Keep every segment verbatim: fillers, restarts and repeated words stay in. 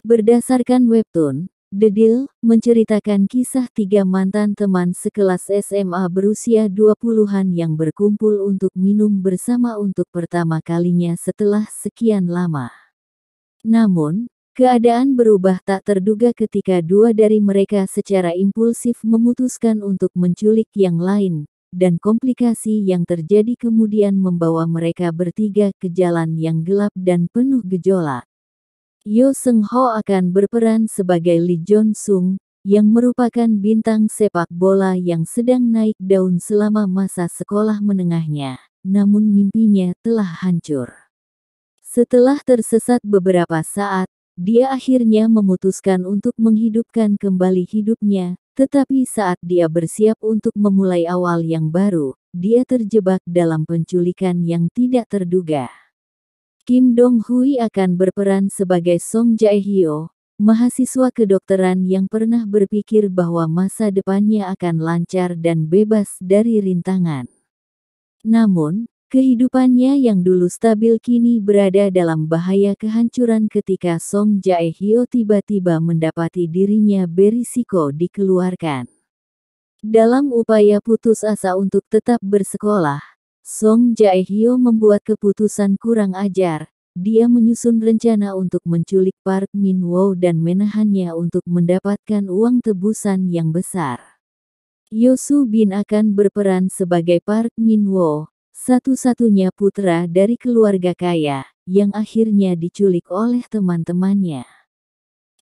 Berdasarkan webtoon, The Deal menceritakan kisah tiga mantan teman sekelas S M A berusia dua puluhan yang berkumpul untuk minum bersama untuk pertama kalinya setelah sekian lama. Namun, keadaan berubah tak terduga ketika dua dari mereka secara impulsif memutuskan untuk menculik yang lain, dan komplikasi yang terjadi kemudian membawa mereka bertiga ke jalan yang gelap dan penuh gejolak. Yoo Seung-ho akan berperan sebagai Lee Jeong-sung, yang merupakan bintang sepak bola yang sedang naik daun selama masa sekolah menengahnya, namun mimpinya telah hancur. Setelah tersesat beberapa saat, dia akhirnya memutuskan untuk menghidupkan kembali hidupnya, tetapi saat dia bersiap untuk memulai awal yang baru, dia terjebak dalam penculikan yang tidak terduga. Kim Dong-hwi akan berperan sebagai Song Jae-hyo, mahasiswa kedokteran yang pernah berpikir bahwa masa depannya akan lancar dan bebas dari rintangan. Namun, kehidupannya yang dulu stabil kini berada dalam bahaya kehancuran ketika Song Jae-hyo tiba-tiba mendapati dirinya berisiko dikeluarkan. Dalam upaya putus asa untuk tetap bersekolah, Song Jae-hyo membuat keputusan kurang ajar. Dia menyusun rencana untuk menculik Park Min-woo dan menahannya untuk mendapatkan uang tebusan yang besar. Yoo Soo Bin akan berperan sebagai Park Min-woo, satu-satunya putra dari keluarga kaya, yang akhirnya diculik oleh teman-temannya.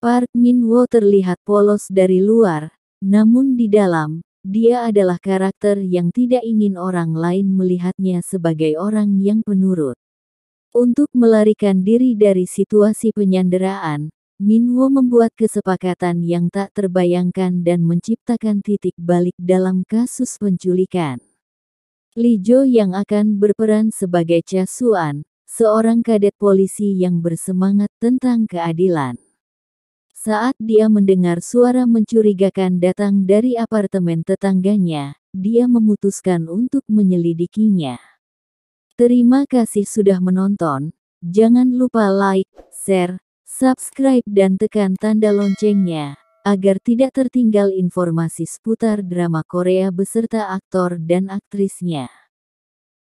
Park Min-woo terlihat polos dari luar, namun di dalam, dia adalah karakter yang tidak ingin orang lain melihatnya sebagai orang yang penurut. Untuk melarikan diri dari situasi penyanderaan, Min-woo membuat kesepakatan yang tak terbayangkan dan menciptakan titik balik dalam kasus penculikan. Lee Jo yang akan berperan sebagai Cha Suan, seorang kadet polisi yang bersemangat tentang keadilan. Saat dia mendengar suara mencurigakan datang dari apartemen tetangganya, dia memutuskan untuk menyelidikinya. Terima kasih sudah menonton. Jangan lupa like, share, subscribe dan tekan tanda loncengnya, agar tidak tertinggal informasi seputar drama Korea beserta aktor dan aktrisnya.